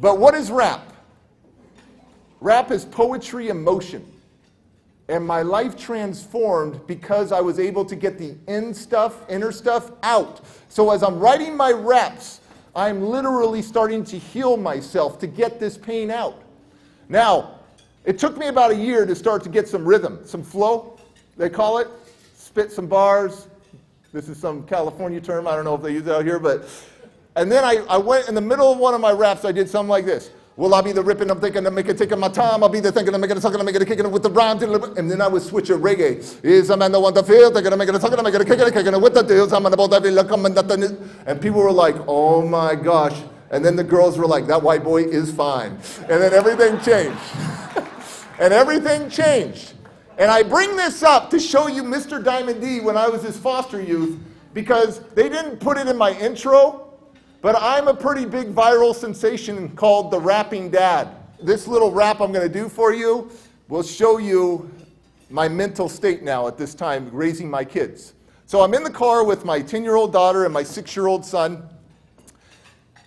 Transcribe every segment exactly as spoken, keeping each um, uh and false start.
But what is rap? Rap is poetry in motion. And my life transformed because I was able to get the in stuff, inner stuff out. So as I'm writing my raps, I'm literally starting to heal myself to get this pain out. Now, it took me about a year to start to get some rhythm, some flow, they call it. Spit some bars. This is some California term. I don't know if they use it out here, but. And then I, I went in the middle of one of my raps, I did something like this. Well, I'll be the ripping, I'm thinking, I'm making, taking my time. I'll be the thinking, I'm making, I'm talking, I'm making, I'm kicking it with the rhyme. And then I would switch a reggae. Is a man the one to feel? Thinking, I'm making, I'm talking, I'm making, I'm kicking it, kicking it with the deals. I'm about to be like, I'm nothing. And people were like, oh my gosh. And then the girls were like, that white boy is fine. And then everything changed. And everything changed. And I bring this up to show you Mister Diamond D when I was his foster youth, because they didn't put it in my intro. But I'm a pretty big viral sensation called the Rapping Dad. This little rap I'm going to do for you will show you my mental state now at this time, raising my kids. So I'm in the car with my ten-year-old daughter and my six-year-old son.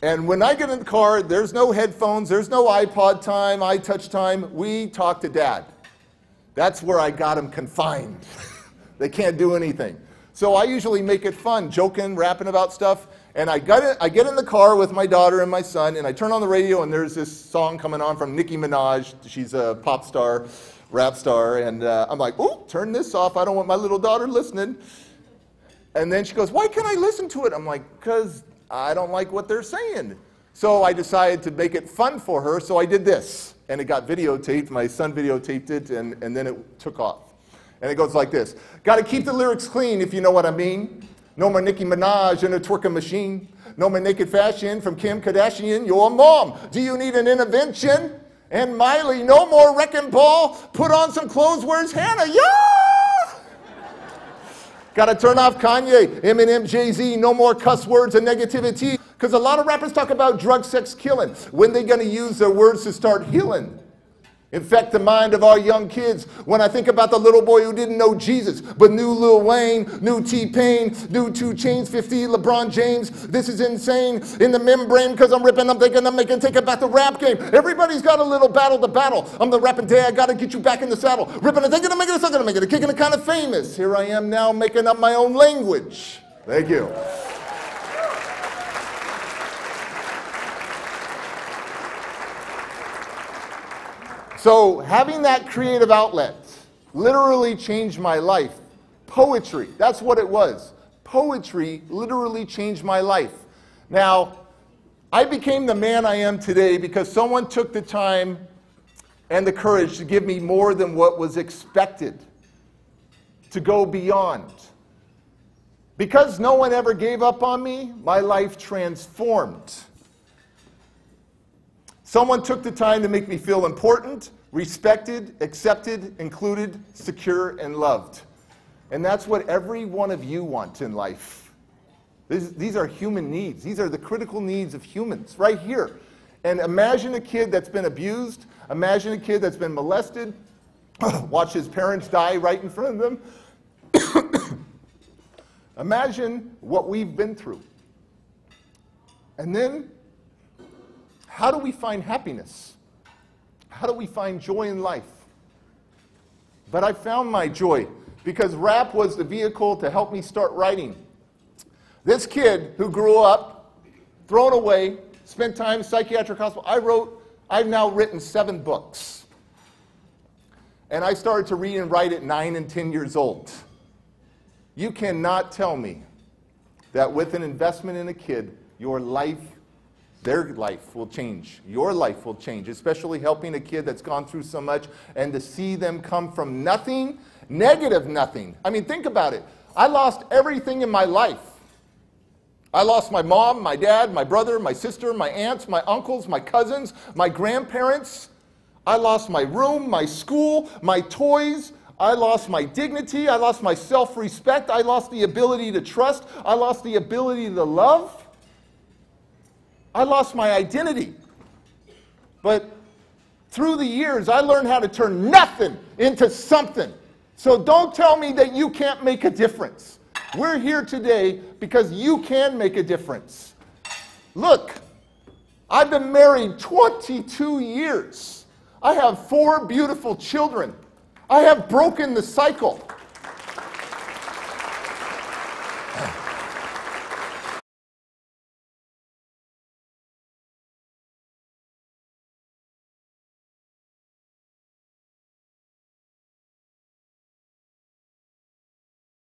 And when I get in the car, there's no headphones, there's no iPod time, iTouch time. We talk to Dad. That's where I got him confined. They can't do anything. So I usually make it fun, joking, rapping about stuff. And I, got it, I get in the car with my daughter and my son, and I turn on the radio, and there's this song coming on from Nicki Minaj. She's a pop star, rap star. And uh, I'm like, oh, turn this off. I don't want my little daughter listening. And then she goes, why can't I listen to it? I'm like, because I don't like what they're saying. So I decided to make it fun for her, so I did this. And it got videotaped. My son videotaped it, and, and then it took off. And it goes like this. Got to keep the lyrics clean, if you know what I mean. No more Nicki Minaj in a twerking machine. No more naked fashion from Kim Kardashian. Your mom, do you need an intervention? And Miley, no more wrecking ball. Put on some clothes, where's Hannah? Yeah! Gotta turn off Kanye, Eminem, Jay-Z, no more cuss words and negativity. Because a lot of rappers talk about drug, sex, killing. When they gonna use their words to start healing? Infect the mind of our young kids. When I think about the little boy who didn't know Jesus, but knew Lil Wayne, knew T-Pain, knew two Chainz, fifty, LeBron James. This is insane. In the membrane, because I'm ripping, I'm thinking, I'm making, think about the rap game. Everybody's got a little battle to battle. I'm the rapping dad, I got to get you back in the saddle. Ripping, I'm thinking, I'm making, I'm thinking, I'm making, I'm kicking it kind of famous. Here I am now making up my own language. Thank you. So having that creative outlet literally changed my life. Poetry, that's what it was. Poetry literally changed my life. Now, I became the man I am today because someone took the time and the courage to give me more than what was expected, to go beyond. Because no one ever gave up on me, my life transformed. Someone took the time to make me feel important, respected, accepted, included, secure, and loved. And that's what every one of you want in life. These, these are human needs. These are the critical needs of humans right here. And imagine a kid that's been abused. Imagine a kid that's been molested. Watch his parents die right in front of them. Imagine what we've been through. And then, how do we find happiness? How do we find joy in life? But I found my joy because rap was the vehicle to help me start writing. This kid who grew up, thrown away, spent time in psychiatric hospital, I wrote, I've now written seven books. And I started to read and write at nine and ten years old. You cannot tell me that with an investment in a kid, your life Their life will change. Your life will change, especially helping a kid that's gone through so much and to see them come from nothing, negative nothing. I mean, think about it. I lost everything in my life. I lost my mom, my dad, my brother, my sister, my aunts, my uncles, my cousins, my grandparents. I lost my room, my school, my toys. I lost my dignity. I lost my self-respect. I lost the ability to trust. I lost the ability to love. I lost my identity, but through the years, I learned how to turn nothing into something. So don't tell me that you can't make a difference. We're here today because you can make a difference. Look, I've been married twenty-two years. I have four beautiful children. I have broken the cycle.